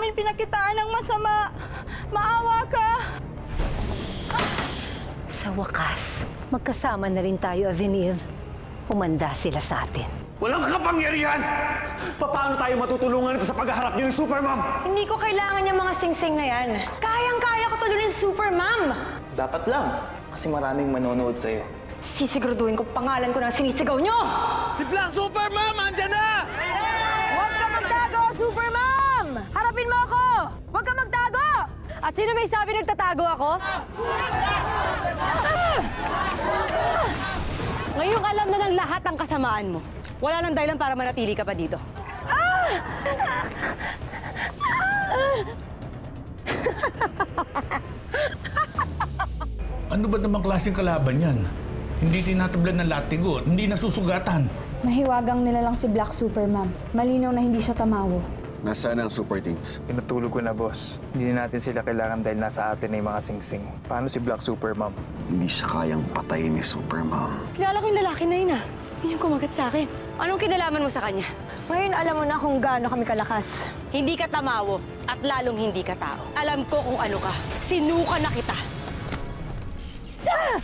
namin pinakitaan ng masama. Maawa ka! Sa wakas, magkasama na rin tayo, Avenir. Umanda sila sa atin. Walang kapangyarihan! Paano tayo matutulungan ito sa pagharap niyo ng Super Mom? Hindi ko kailangan yung mga singsing na yan. Kayang-kaya ko tulunin si Super Mom! Dapat lang, kasi maraming manonood sa'yo. Sisiguraduhin ko pangalan ko ng sinisigaw niyo! Si Black Super Mom, andyan na! Huwag ka magtago, Super Mom! Harapin mo ako! Huwag ka magtago! At sino may sabi nagtatago ako? Ngayong alam na ng lahat ang kasamaan mo. Wala nang dahilan para manatili ka pa dito. Ano ba namang klaseng kalaban yan? Hindi tinatablan ng latigo, hindi nasusugatan. Mahiwagang nilalang si Black Super Ma'am. Malinaw na hindi siya Tamawo. Nasaan ang Superteens? Pinatulog ko na, boss. Hindi natin sila kailangan dahil nasa atin na yung mga singsing. Paano si Black Super Ma'am? Hindi siya kayang patayin ni Super Ma'am. Kilala ko yung lalaki na yun, ah. Yun yung kumagat sa akin. Anong kinalaman mo sa kanya? Ngayon alam mo na kung gaano kami kalakas. Hindi ka Tamawo at lalong hindi ka tao. Alam ko kung ano ka. Sinuka na kita. Ah!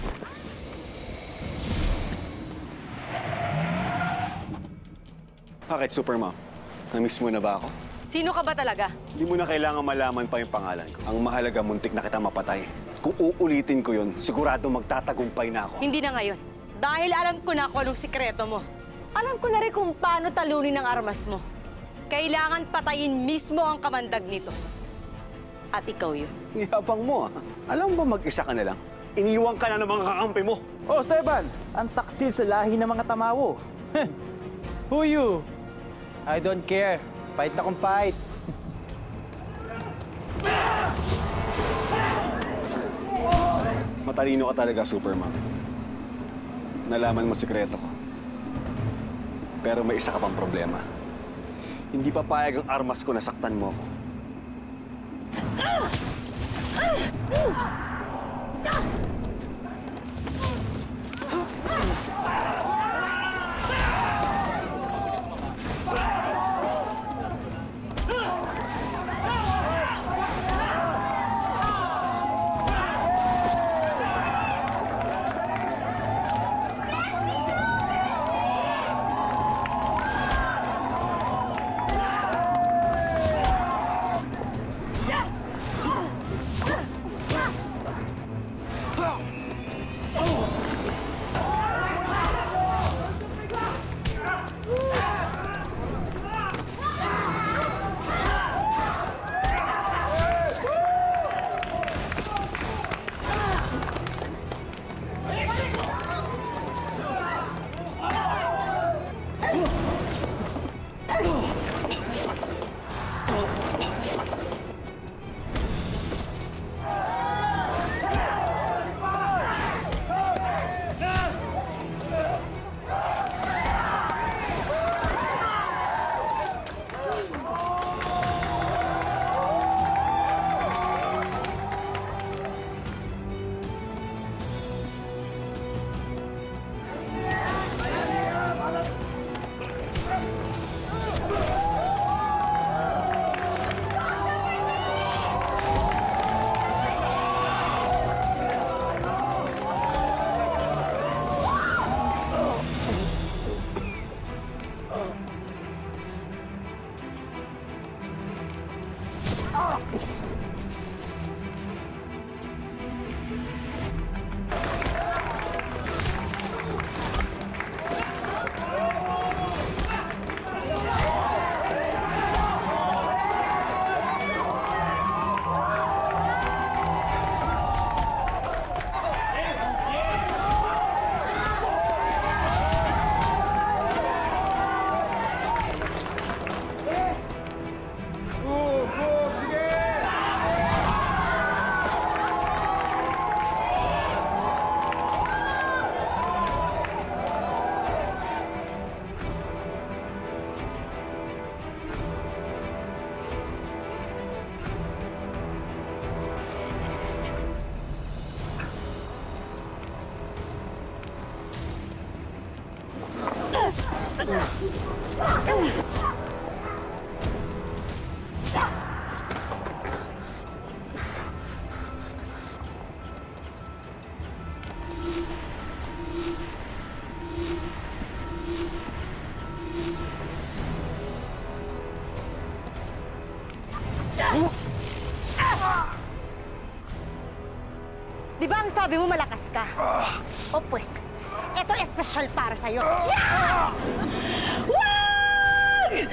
Bakit, Super Mom? Namiss mo na ba ako? Sino ka ba talaga? Hindi mo na kailangan malaman pa yung pangalan ko. Ang mahalaga, muntik na kita mapatay. Kung uulitin ko yun, sigurado magtatagumpay na ako. Hindi na ngayon. Dahil alam ko na kung anong sikreto mo. Alam ko na rin kung paano talunin ang armas mo. Kailangan patayin mismo ang kamandag nito. At ikaw yun. Yabang mo, ha? Alam ba mag-isa ka na lang? Iniwang ka na ng mga kakampi mo. Oh, Esteban! Ang taksil sa lahi ng mga Tamawo. Who you? I don't care. Fight na kung fight. Matalino ka talaga, Super Mom. Nalaman mo sikreto ko. Pero may isa ka pang problema. Hindi papayag ang armas ko na saktan mo ako. Di ba ang sabi mo malakas ka? O pues, eto espesyal para sa'yo. Yeah! Wag!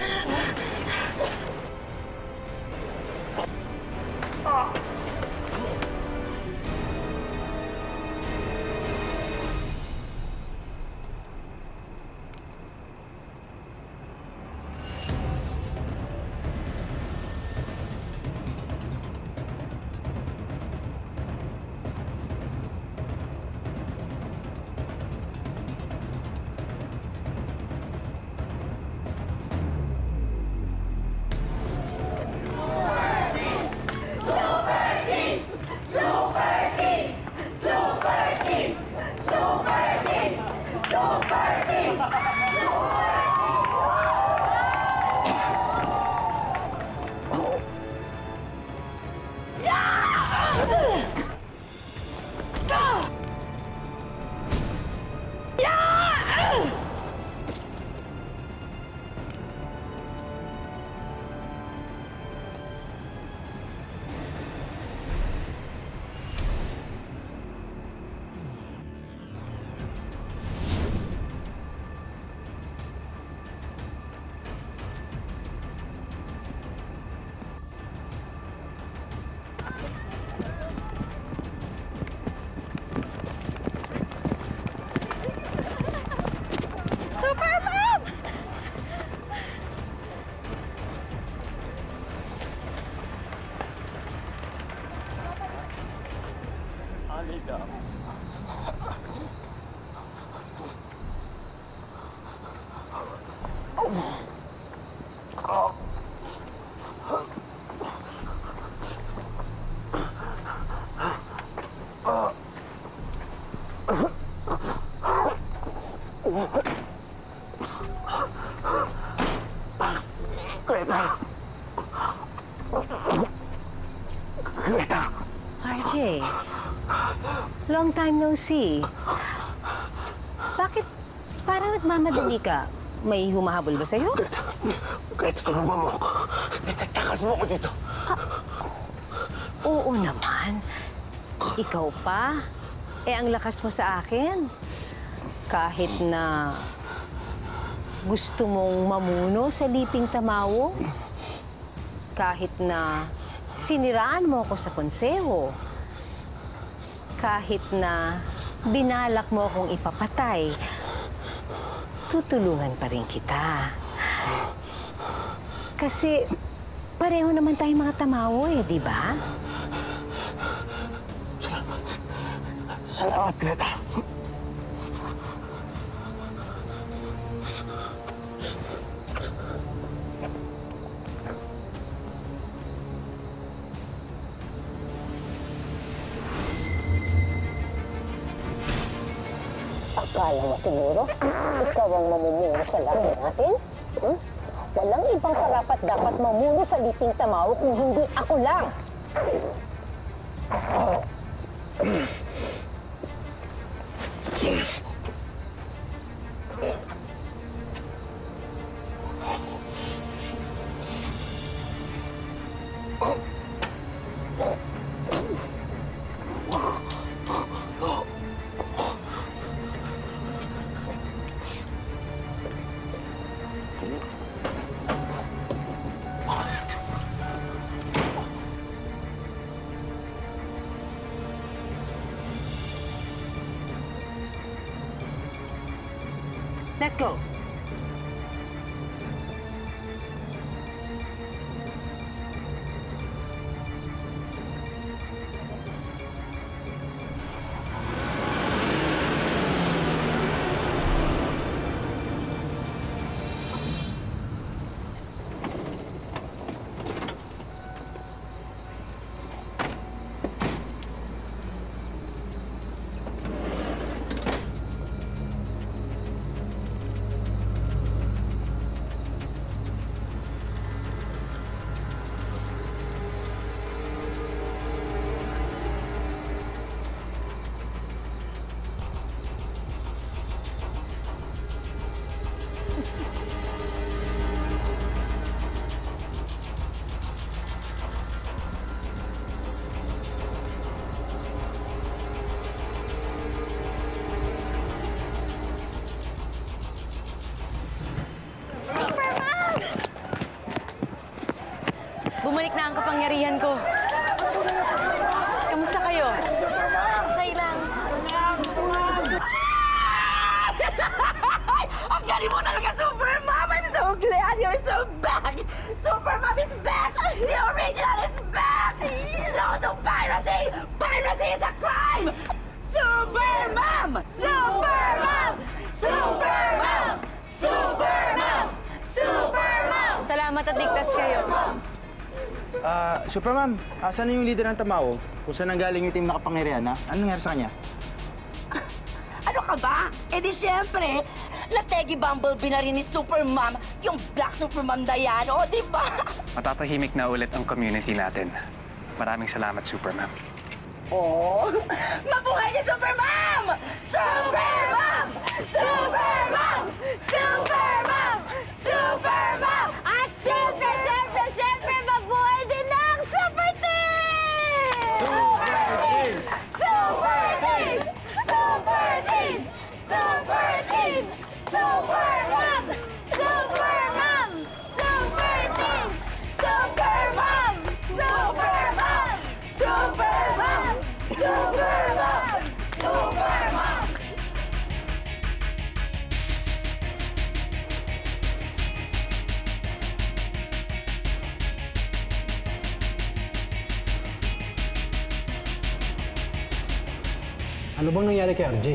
RJ, long time no see. Bakit parang nagmamadali ka? May humahabol ba sa'yo? Preta, tulungan mo ako. Itatakas mo ako dito. Oo naman. Ikaw pa? Eh, ang lakas mo sa akin. Kahit na gusto mong mamuno sa liping Tamawo, kahit na siniraan mo ako sa konseho, kahit na binalak mo akong ipapatay, tutulungan pa rin kita. Kasi pareho naman tayong mga Tamawo eh, di ba? Salamat, Preta. Akala mo siguro, ikaw ang mamumuno sa labi natin? Hmm? Walang ibang karapat dapat mamuno sa liping Tamawo kung hindi ako lang. Let's go. back! Super Mom is back! The original is back! No to piracy! Piracy is a crime! Super Mom! Super Mom! Super Mom! Super Mom! Super Mom! Salamat at ligtas kayo. Super Mom, asan na yung leader ng Tamawo? Kung saan nanggaling yung team nakapangyarihan, ha? Anong nangyari sa kanya? Ano ka ba? Eh di siyempre, nategi bumblebee na rin ni Super Mom, yung Black Super Mom na yan, o di ba? Matatahimik na ulit ang community natin. Maraming salamat, Super Mom. Oh, mabuhay si Super Mom! Super Mom! Super Mom! Super Mom! Super Mom! At siyempre, siyempre, siyempre, mabuhay din ang Superteens! Superteens! Superteens! Superteens! Superteens! Super Mom! Super Mom! Superteens! Super Mom! Super Mom! Super Mom! Super Mom! Super Mom! Ano bang nangyari kay RJ?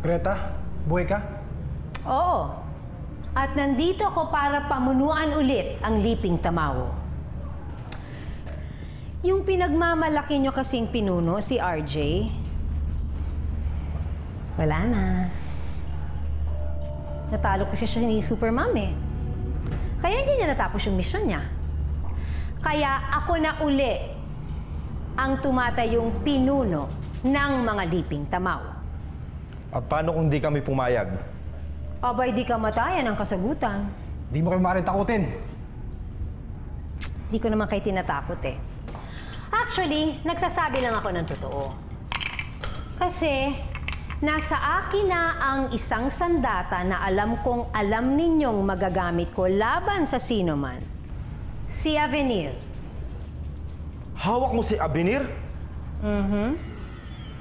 Preta, buhay ka? Oo. At nandito ako para pamunuan ulit ang Leaping Tamawo. Yung pinagmamalaki nyo kasing pinuno, si RJ, wala na. Natalo kasi siya ni Super Mom, eh. Kaya hindi niya natapos yung mission niya. Kaya ako na uli ang tumatayong pinuno ng mga Leaping Tamawo. At paano kung di kami pumayag? Abay, di kamatayan ang kasagutan. Di mo kayo maaaring takutin. Di ko naman kayo tinatakot, eh. Actually, nagsasabi lang ako ng totoo. Kasi, nasa akin na ang isang sandata na alam kong alam ninyong magagamit ko laban sa sino man. Si Avenir. Hawak mo si Avenir? Mm-hmm.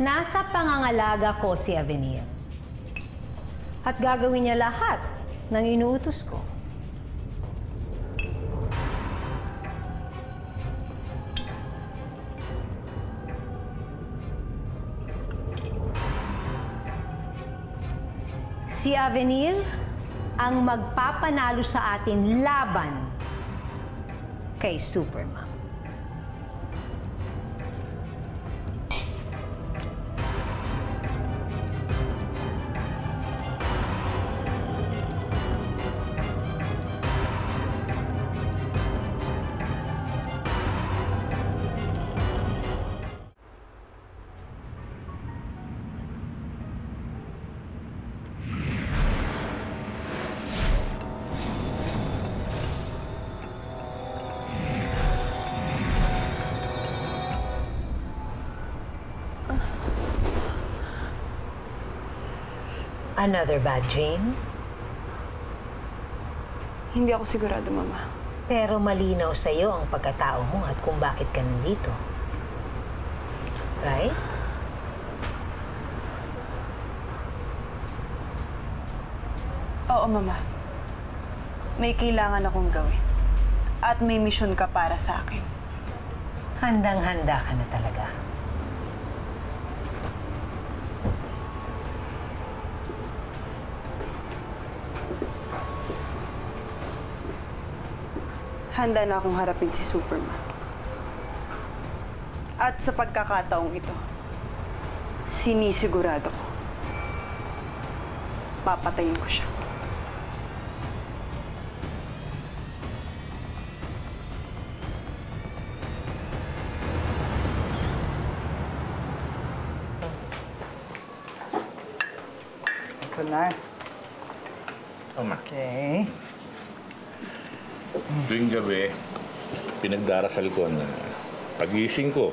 Nasa pangangalaga ko si Avenir. At gagawin niya lahat ng inuutos ko. Si Avenir ang magpapanalo sa atin laban kay Superman. Another bad dream? Hindi ako sigurado, Mama. Pero malinaw sa'yo ang pagkatao mo at kung bakit ka nandito. Right? Oo, Mama. May kailangan akong gawin. At may mission ka para sa akin. Handang-handa ka na talaga. Handa na akong harapin si Superman. At sa pagkakataong ito, sinisigurado ko, papatayin ko siya. Ito na. Okay. Tuwing gabi, pinagdarasal ko na pagising ko,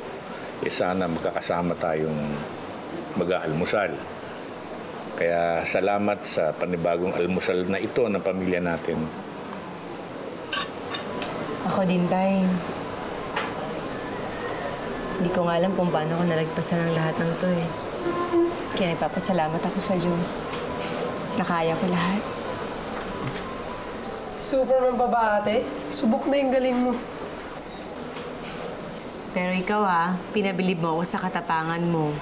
eh sana magkakasama tayong mag-aalmusal. Kaya salamat sa panibagong almusal na ito ng pamilya natin. Ako din, Tay. Hindi ko nga alam kung paano ko nalagpasan ang lahat ng to eh. Kaya ipapasalamat ako sa Diyos. Nakaya ko lahat. Superman pa ba, ate? Subok na yung galing mo. Pero ikaw ha, pinabilib mo ako sa katapangan mo.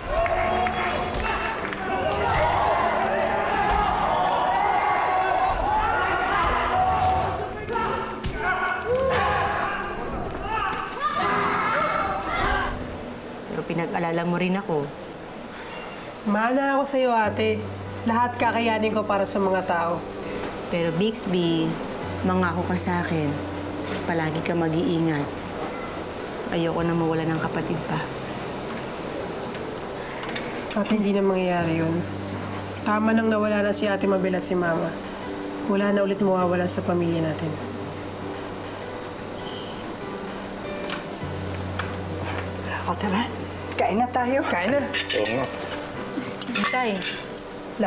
Pinag-alala mo rin ako. Mana ako sa'yo, ate. Lahat kakayanin ko para sa mga tao. Pero Bixby, mangako ka sa akin. Palagi ka mag-iingat. Ayoko na mawala ng kapatid pa. Ate, hindi na mangyayari yun. Tama nang nawala na si Ate Mabel at si Mama. Wala na ulit mawawala sa pamilya natin. O, tara. Kain na tayo. Kain na. Oo. Tay. La.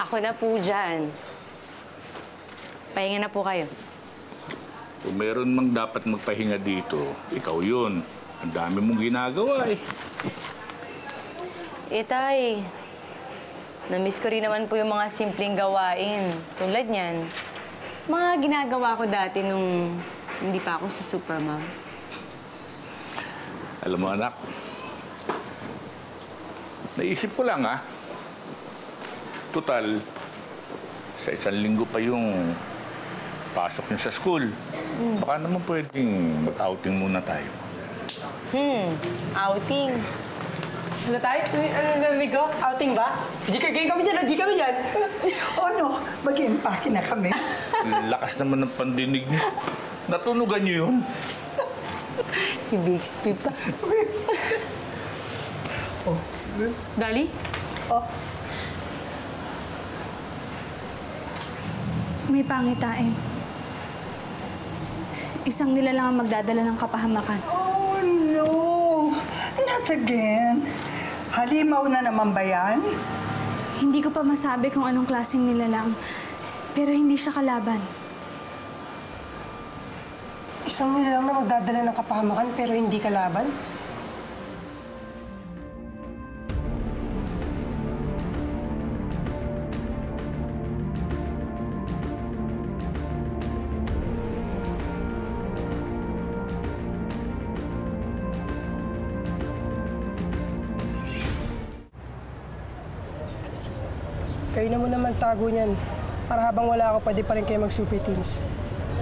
ako na po dyan. Pahinga na po kayo. Kung meron mang dapat magpahinga dito, ikaw yun. Ang dami mong ginagawa eh. Eh, Tay, namiss ko rin naman po yung mga simpleng gawain. Tulad niyan, mga ginagawa ko dati nung hindi pa ako si Super Mom. Alam mo, anak, naisip ko lang ah. Total, sa isang linggo pa yung pasok niyo sa school. Baka naman pwedeng mag-outing muna tayo. Outing? Ano tayo? Narinig ko? Outing ba? Jika-gain kami dyan! Jika kami dyan! Oh no, mag-impake na kami. Lakas naman ng pandinig niyo. Natunugan niyo yun. Si Bixby pa. Oh. Dali? Oh. May pangitain. Isang nila lang ang magdadala ng kapahamakan. Oh, no! Not again! Halimaw na naman ba yan? Hindi ko pa masabi kung anong klaseng nila lang. Pero hindi siya kalaban. Isang nila lang na magdadala ng kapahamakan pero hindi kalaban? Kayo na mo naman tago niyan. Para habang wala ako, pwede pa rin kayo mag-Superteens.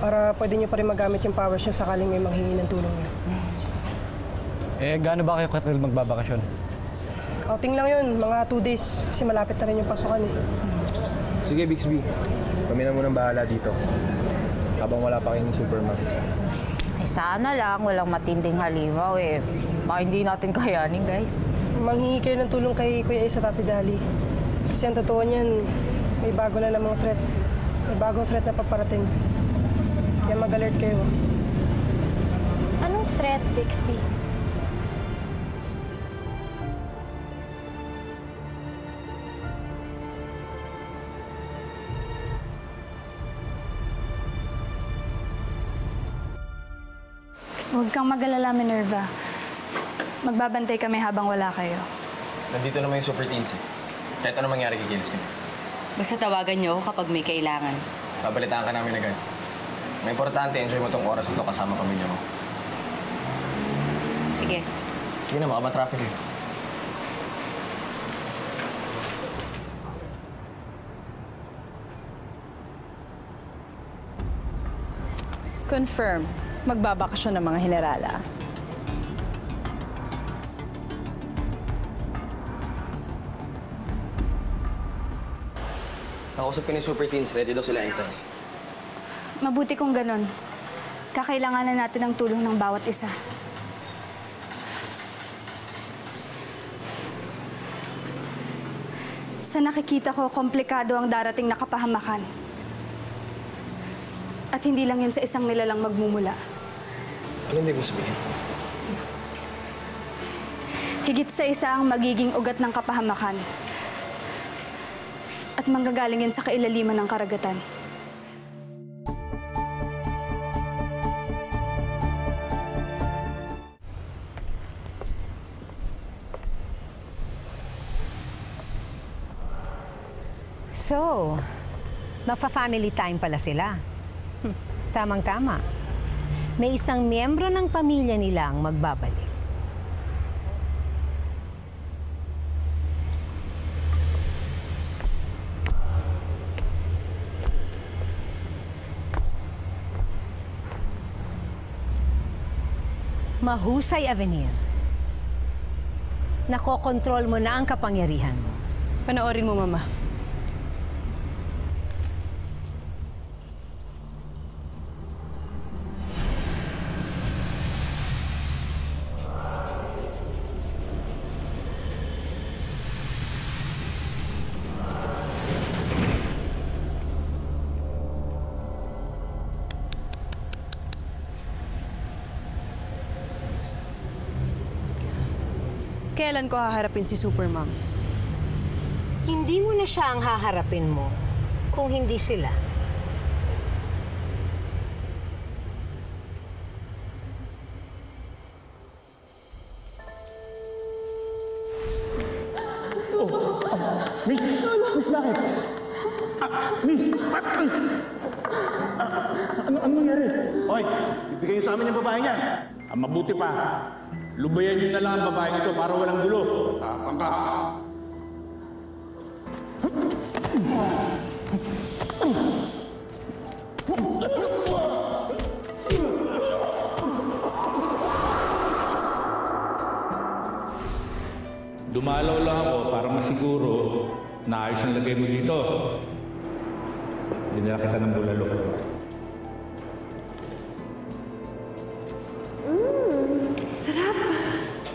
Para pwede niyo pa rin magamit yung powers niyo sakaling may manghingi ng tulong niyo. Eh, gaano ba kayo katil magbabakasyon? Outing lang yun, mga 2 days. Kasi malapit na rin yung pasokan eh. Sige, Bixby. Kami na munang bahala dito. Habang wala pa kayong Superman. Eh, sana lang. Walang matinding halimaw eh. Baka hindi natin kayanin, guys. Manghingi kayo ng tulong kay Kuya Isa at Ate Dali. Kasi ang totoo niyan, may bago na namang threat. May bagong threat na paparating. Kaya mag-alert kayo. Anong threat, Bixby? Huwag kang mag-alala, Minerva. Magbabantay kami habang wala kayo. Nandito naman yung Superteens eh. Kahit anong mangyari kay Gilles. Basta tawagan niyo ako kapag may kailangan. Babalitaan ka namin agad. May importante, enjoy mo tong oras ito kasama pamilya mo. Sige. Sige na, makaba-traffic eh. Confirm, magbabakasyon ng mga Henerala. Nakausap ko ni Superteens, ready daw sila anytime. Mabuti kung ganun. Kakailanganan natin ang tulong ng bawat isa. sa nakikita ko, komplikado ang darating na kapahamakan. At hindi lang yan sa isang nilalang magmumula. Ano hindi mo sabihin? Higit sa isa ang magiging ugat ng kapahamakan. At manggagaling yan sa kailaliman ng karagatan. So, mapa-family time pala sila. Tamang-tama. May isang miyembro ng pamilya nilang magbabalik. Mahusay, Avenir. Nakokontrol mo na ang kapangyarihan mo. Panoorin mo, Mama. Kailan ko haharapin si Super Mom? Hindi mo na siya ang haharapin mo kung hindi sila. Oh, oh. Miss! Miss, bakit? Miss! Anong nangyari? Hoy, ibigay niyo sa amin yung babae niya. Ang mabuti pa. Lubayan niyo na lang ang babae nito para walang gulo. Tapang ka. Dumalaw lang ako para masiguro na ayos ang lagay mo dito. Hindi na kita ng bulalo.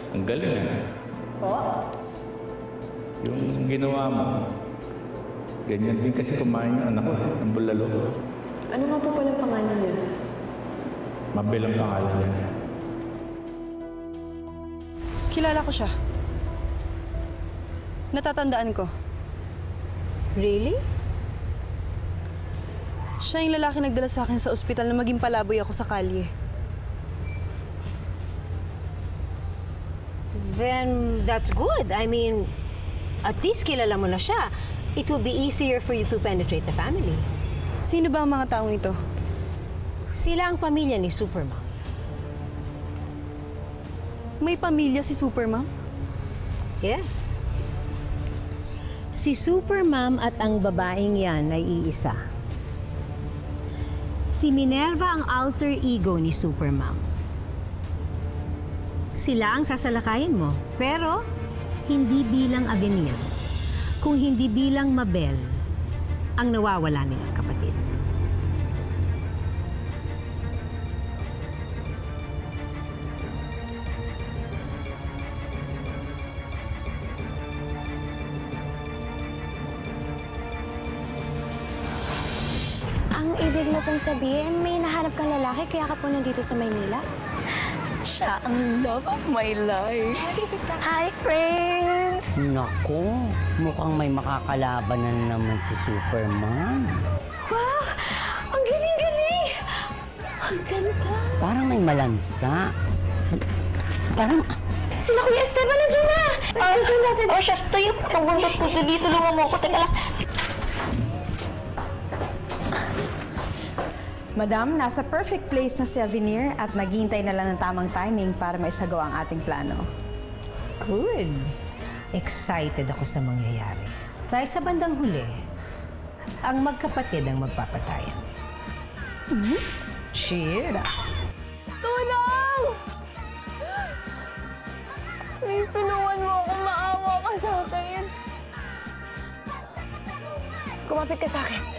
Ang galing na. Oh. Yung ginawa mo, ganyan din kasi kumain yung anak ko, ang bulalo. Ano nga po palang pangalan niya? Mabilang pangalan niya. Kilala ko siya. Natatandaan ko. Really? Siya yung lalaki nagdala sa akin sa ospital na maging palaboy ako sa kalye. Then, that's good. I mean, at least kilala mo na siya. It will be easier for you to penetrate the family. Sino ba ang mga taong ito? Sila ang pamilya ni Super Mom. May pamilya si Super Mom? Yes. Si Super Mom at ang babaeng yan ay iisa. Si Minerva ang alter ego ni Super Mom. Sila ang sasalakayin mo, pero hindi bilang Avenir, kung hindi bilang Mabel, ang nawawala nilang kapatid. Ang ibig mo pong sabihin, may nahanap kang lalaki kaya ka po nandito sa Maynila? Siya ang love of my life. Hi, friends! Naku, mukhang may makakalabanan naman si Super Mom. Wow! Ang galing-galing! Ang ganda! Parang may malansa. Parang... Sila Kuya Esteban, nandiyan na! Oh, siya, tuyo. Pagbuntot ko dito, tulungan mo ako. Teka lang. Madam, nasa perfect place na si Avenir at naghihintay na lang ng tamang timing para maisagawa ang ating plano. Good. Excited ako sa mangyayari. Dahil sa bandang huli, ang magkapatid ang magpapatayan. Mm-hmm. Cheer! Tulong! Please, tulungan mo ako. Maawa ka sa akin. Kumapit ka sa akin.